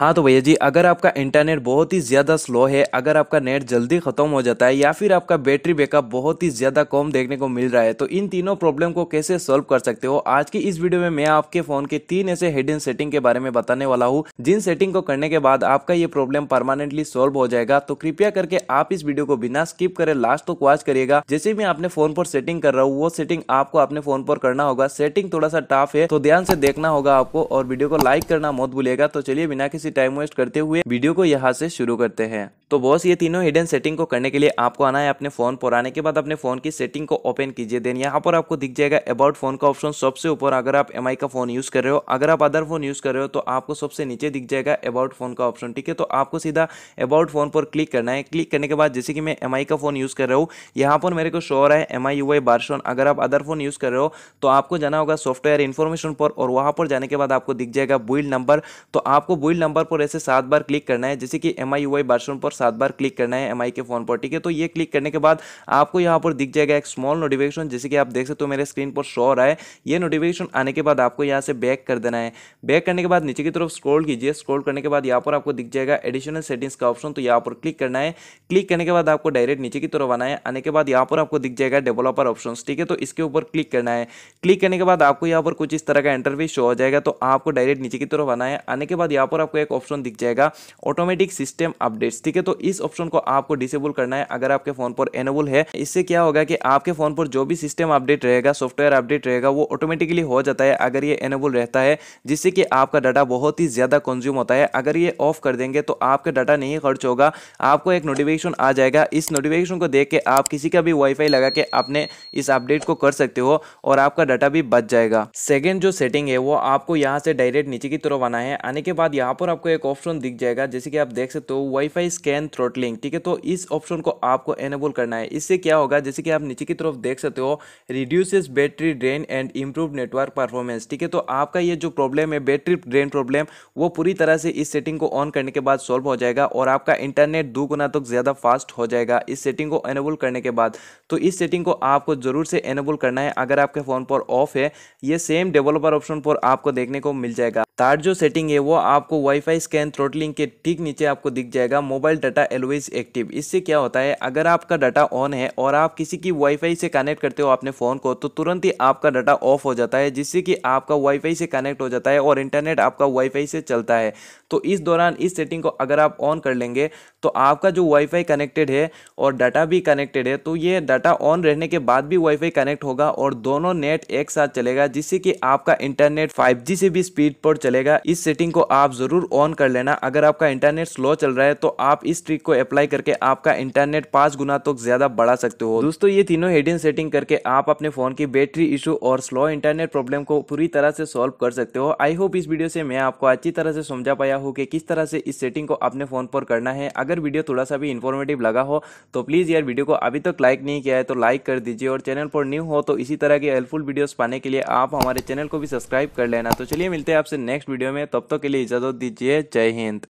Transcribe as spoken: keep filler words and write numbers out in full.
हाँ तो भैया जी, अगर आपका इंटरनेट बहुत ही ज़्यादा स्लो है, अगर आपका नेट जल्दी ख़त्म हो जाता है या फिर आपका बैटरी बैकअप बहुत ही ज़्यादा कम देखने को मिल रहा है, तो इन तीनों प्रॉब्लम को कैसे सॉल्व कर सकते हो, आज की इस वीडियो में मैं आपके फ़ोन के तीन ऐसे हिडन सेटिंग के बारे में बताने वाला हूँ जिन सेटिंग को करने के बाद आपका ये प्रॉब्लम परमानेंटली सॉल्व हो जाएगा। तो कृपया करके आप इस वीडियो को बिना स्किप करें लास्ट तक वॉच करिएगा। जैसे मैं अपने फ़ोन पर सेटिंग कर रहा हूँ, वो सेटिंग आपको अपने फ़ोन पर करना होगा। सेटिंग थोड़ा सा टफ है तो ध्यान से देखना होगा आपको, और वीडियो को लाइक करना मत भूलिएगा। तो चलिए बिना टाइम वेस्ट करते हुए वीडियो को यहाँ से शुरू करते हैं। तो बॉस, ये तीनों हिडन सेटिंग को करने के लिए आपको आना है अपने फोन पर। आने के बाद अपने फोन की सेटिंग को ओपन कीजिए। देन यहाँ पर आपको दिख जाएगा अबाउट फोन का ऑप्शन सबसे ऊपर, अगर आप एम आई का फोन यूज कर रहे हो। अगर आप अदर फोन यूज कर रहे हो तो आपको सबसे नीचे दिख जाएगा अबाउट फोन का ऑप्शन। ठीक है, तो आपको सीधा अबाउट फोन पर क्लिक करना है। क्लिक करने के बाद जैसे कि मैं एम आई का फोन यूज कर रहा हूँ, यहाँ पर मेरे को शो हो रहा है M I U I version. अगर आप अदर फोन यूज कर रहे हो तो आपको जाना होगा सॉफ्टवेयर इन्फॉर्मेशन पर, और वहां पर जाने के बाद आपको दिख जाएगा बिल्ड नंबर। तो आपको बिल्ड नंबर पर ऐसे सात बार क्लिक करना है, जैसे कि M I U I version पर सात बार क्लिक करना है एमआई के फोन पर। ठीक है, तो ये क्लिक करने के बाद आपको यहाँ पर दिख जाएगा एक स्मॉल नोटिफिकेशन, जैसे कि आप देख सकते हो मेरे स्क्रीन पर शो हो रहा है। ये नोटिफिकेशन आने के बाद आपको यहाँ से बैक कर देना है। बैक करने के बाद नीचे की तरफ स्क्रॉल कीजिए। स्क्रॉल करने के बाद यहाँ पर आपको दिख जाएगा एडिशनल सेटिंग्स का ऑप्शन, तो यहाँ पर क्लिक करना है। क्लिक करने के बाद आपको डायरेक्ट नीचे की तरफ आना है। आने के बाद यहाँ पर आपको दिख जाएगा डेवलपर ऑप्शन। ठीक है, तो इसके ऊपर क्लिक करना है। क्लिक करने के बाद आपको यहाँ पर कुछ इस तरह का इंटरव्यू शो हो जाएगा, तो आपको डायरेक्ट नीचे की तरफ आना है। आने के बाद यहाँ पर आपको एक ऑप्शन दिख जाएगा ऑटोमेटिक सिस्टम अपडेट्स। ठीक है, तो इस ऑप्शन को आपको डिसेबल करना है अगर आपके फोन पर एनेबल है। इससे क्या होगा कि आपके फोन पर जो भी सिस्टम अपडेट रहेगा, सॉफ्टवेयर अपडेट रहेगा, वो ऑटोमेटिकली हो जाता है अगर ये एनेबल रहता है, जिससे कि आपका डाटा बहुत ही ज़्यादा कंज्यूम होता है। अगर ये ऑफ कर देंगे तो आपका डाटा नहीं खर्च होगा, आपको एक नोटिफिकेशन आ जाएगा। इस नोटिफिकेशन को देख के आप किसी का भी वाईफाई लगा के आपने इस अपडेट को कर सकते हो और आपका डाटा भी बच जाएगा। सेकेंड जो सेटिंग है वो आपको यहाँ से डायरेक्ट नीचे की तरफ आना है। आने के बाद यहाँ पर आपको एक ऑप्शन दिख जाएगा, जैसे कि आप देख सकते हो वाईफाई स्कैन थ्रोटलिंग। ठीक है, तो इस ऑप्शन को आपको एनेबल करना है। इससे क्या होगा, जैसे कि आप नीचे की तरफ देख सकते हो reduces battery drain and improve network performance. ठीक है, तो आपका ये जो प्रॉब्लम है बैटरी ड्रेन प्रॉब्लम, वो पूरी तरह से इस सेटिंग को ऑन करने के बाद सॉल्व हो जाएगा और आपका इंटरनेट दो गुना तक ज़्यादा फास्ट हो जाएगा इस सेटिंग को एनेबल करने के बाद। तो इस सेटिंग को आपको जरूर से एनेबल करना है अगर आपके फ़ोन पर ऑफ है। ये सेम डेवलपर ऑप्शन पर आपको देखने को मिल जाएगा। थर्ड जो सेटिंग है वो आपको वाईफाई स्कैन थ्रोटलिंग के ठीक नीचे आपको दिख जाएगा मोबाइल डाटा एलवेज एक्टिव। इससे क्या होता है, अगर आपका डाटा ऑन है और आप किसी की वाईफाई से कनेक्ट करते हो अपने फ़ोन को, तो तुरंत ही आपका डाटा ऑफ हो जाता है, जिससे कि आपका वाईफाई से कनेक्ट हो जाता है और इंटरनेट आपका वाईफाई से चलता है। तो इस दौरान इस सेटिंग को अगर आप ऑन कर लेंगे तो आपका जो वाईफाई कनेक्टेड है और डाटा भी कनेक्टेड है, तो ये डाटा ऑन रहने के बाद भी वाईफाई कनेक्ट होगा और दोनों नेट एक साथ चलेगा, जिससे कि आपका इंटरनेट फाइव जी से भी स्पीड पर चलेगा। इस सेटिंग को आप ज़रूर ऑन कर लेना अगर आपका इंटरनेट स्लो चल रहा है, तो आप इस ट्रिक को अप्लाई करके आपका इंटरनेट पाँच गुना तक तो ज़्यादा बढ़ा सकते हो। दोस्तों, ये तीनों हिडन सेटिंग करके आप अपने फ़ोन की बैटरी इशू और स्लो इंटरनेट प्रॉब्लम को पूरी तरह से सॉल्व कर सकते हो। आई होप इस वीडियो से मैं आपको अच्छी तरह से समझा पाया हूँ कि किस तरह से इस सेटिंग को अपने फ़ोन पर करना है। अगर वीडियो थोड़ा सा भी इन्फॉर्मेटिव लगा हो तो प्लीज़ यार वीडियो को अभी तक लाइक नहीं किया है तो लाइक कर दीजिए, और चैनल पर न्यू हो तो इसी तरह के हेल्पफुल वीडियोज़ पाने के लिए आप हमारे चैनल को भी सब्सक्राइब कर लेना। तो चलिए मिलते हैं आपसे नेक्स्ट वीडियो में, तब तक के लिए इजाज़त दीजिए। जय हिंद।